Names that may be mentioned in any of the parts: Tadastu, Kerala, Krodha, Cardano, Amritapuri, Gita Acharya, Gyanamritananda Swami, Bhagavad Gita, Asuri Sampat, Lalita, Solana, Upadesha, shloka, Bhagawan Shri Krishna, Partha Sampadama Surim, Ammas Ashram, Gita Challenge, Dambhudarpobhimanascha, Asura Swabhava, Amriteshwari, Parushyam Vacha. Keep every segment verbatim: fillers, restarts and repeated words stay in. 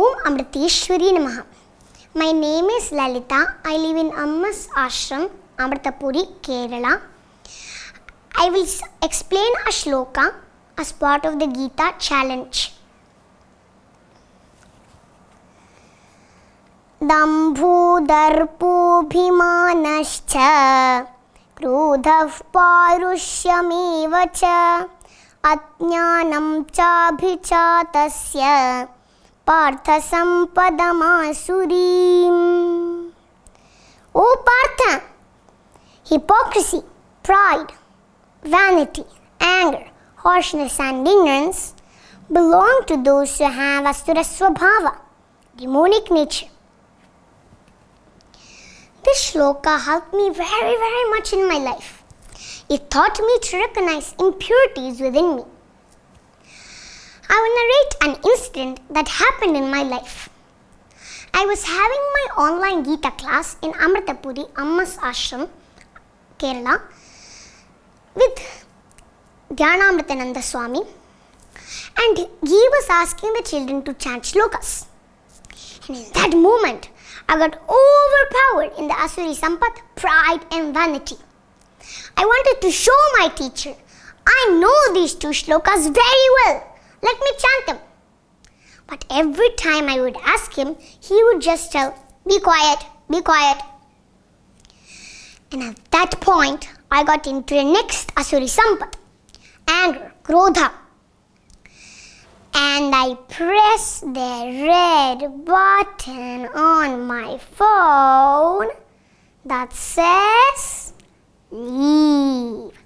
Om Amriteshwari Namaha. My name is Lalita. I live in Ammas Ashram, Amritapuri, Kerala. I will explain a shloka as part of the Gita Challenge. Dambhudarpobhimanascha Krodha Parushyam Vacha Ajnanam Chabhichatasya Partha Sampadama Surim. O Partha! Hypocrisy, pride, vanity, anger, harshness and ignorance belong to those who have Asura Swabhava, demonic nature. This shloka helped me very very much in my life. It taught me to recognize impurities within me. I will narrate an incident that happened in my life. I was having my online Gita class in Amritapuri, Ammas Ashram, Kerala, with Gyanamritananda Swami, and he was asking the children to chant shlokas. And in that moment, I got overpowered in the Asuri Sampat, pride and vanity. I wanted to show my teacher, I know these two shlokas very well. Let me chant them. But every time I would ask him, he would just tell, be quiet, be quiet. And at that point, I got into the next Asuri Sampat, anger, Krodha. And I pressed the red button on my phone that says, leave.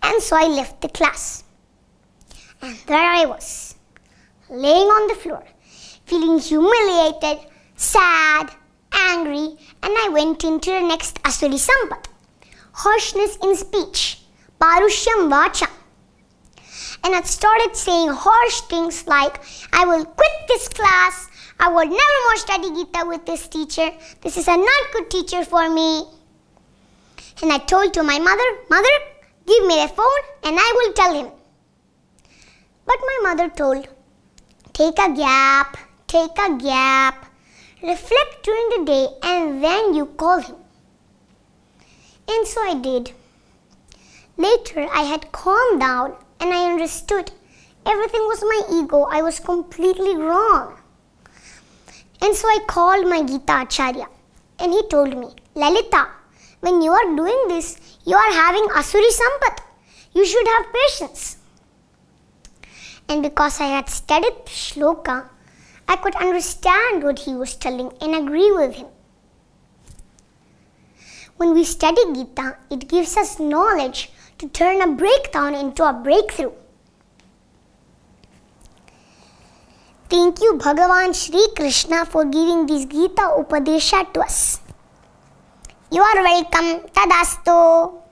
And so I left the class. And there I was, laying on the floor, feeling humiliated, sad, angry, and I went into the next Asuri Sampat, harshness in speech, Parushyam Vacha. And I started saying harsh things like, I will quit this class, I will never more study Gita with this teacher, this is a not good teacher for me. And I told to my mother, Mother, give me the phone and I will tell him. But my mother told, take a gap, take a gap, reflect during the day and then you call him. And so I did. Later I had calmed down and I understood everything was my ego, I was completely wrong. And so I called my Gita Acharya and he told me, Lalita, when you are doing this, you are having Asuri Sampat, you should have patience. And because I had studied shloka, I could understand what he was telling and agree with him. When we study Gita, it gives us knowledge to turn a breakdown into a breakthrough. Thank you Bhagawan Shri Krishna for giving this Gita Upadesha to us. You are welcome. Tadastu.